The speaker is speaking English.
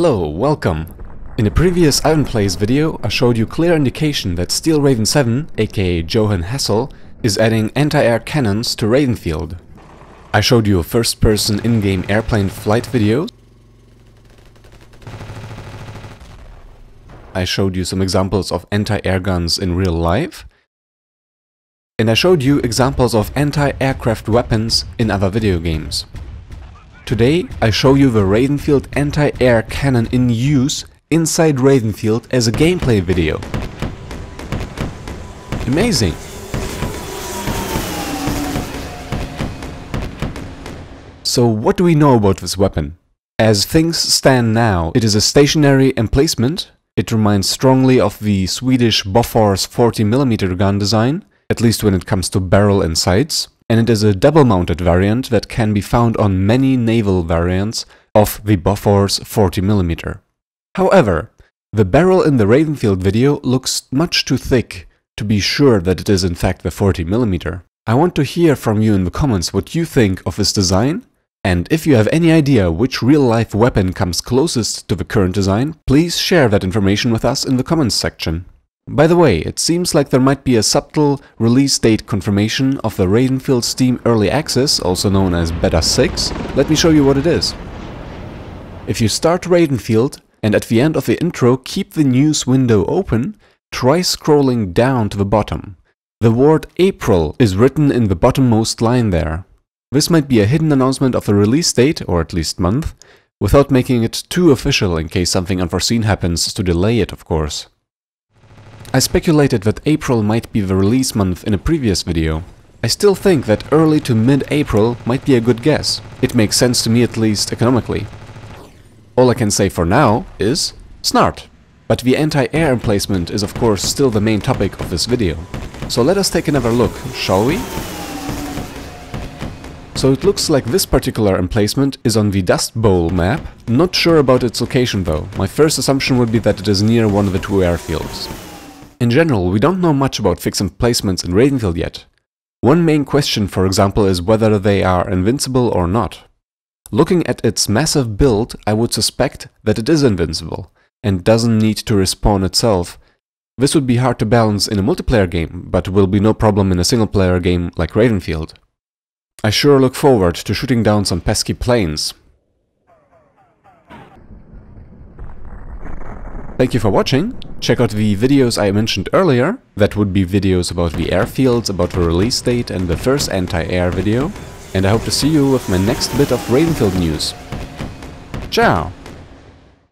Hello, welcome! In a previous iwanPlays video I showed you clear indication that Steel Raven 7, aka Johan Hassel, is adding anti-air cannons to Ravenfield. I showed you a first-person in-game airplane flight video. I showed you some examples of anti-air guns in real life. And I showed you examples of anti-aircraft weapons in other video games. Today I show you the Ravenfield anti-air cannon in use inside Ravenfield as a gameplay video. Amazing! So what do we know about this weapon? As things stand now, it is a stationary emplacement. It reminds strongly of the Swedish Bofors 40mm gun design, at least when it comes to barrel and sights. And it is a double-mounted variant that can be found on many naval variants of the Bofors 40mm. However, the barrel in the Ravenfield video looks much too thick to be sure that it is in fact the 40mm. I want to hear from you in the comments what you think of this design, and if you have any idea which real-life weapon comes closest to the current design, please share that information with us in the comments section. By the way, it seems like there might be a subtle release date confirmation of the Ravenfield Steam Early Access, also known as Beta 6. Let me show you what it is. If you start Ravenfield and at the end of the intro keep the news window open, try scrolling down to the bottom. The word April is written in the bottommost line there. This might be a hidden announcement of the release date, or at least month, without making it too official in case something unforeseen happens to delay it, of course. I speculated that April might be the release month in a previous video. I still think that early to mid-April might be a good guess. It makes sense to me, at least economically. All I can say for now is snart. But the anti-air emplacement is of course still the main topic of this video. So let us take another look, shall we? So it looks like this particular emplacement is on the Dust Bowl map. Not sure about its location though. My first assumption would be that it is near one of the two airfields. In general, we don't know much about fixed emplacements in Ravenfield yet. One main question, for example, is whether they are invincible or not. Looking at its massive build, I would suspect that it is invincible and doesn't need to respawn itself. This would be hard to balance in a multiplayer game, but will be no problem in a single-player game like Ravenfield. I sure look forward to shooting down some pesky planes. Thank you for watching. Check out the videos I mentioned earlier. That would be videos about the airfields, about the release date and the first anti-air video. And I hope to see you with my next bit of Ravenfield news. Ciao!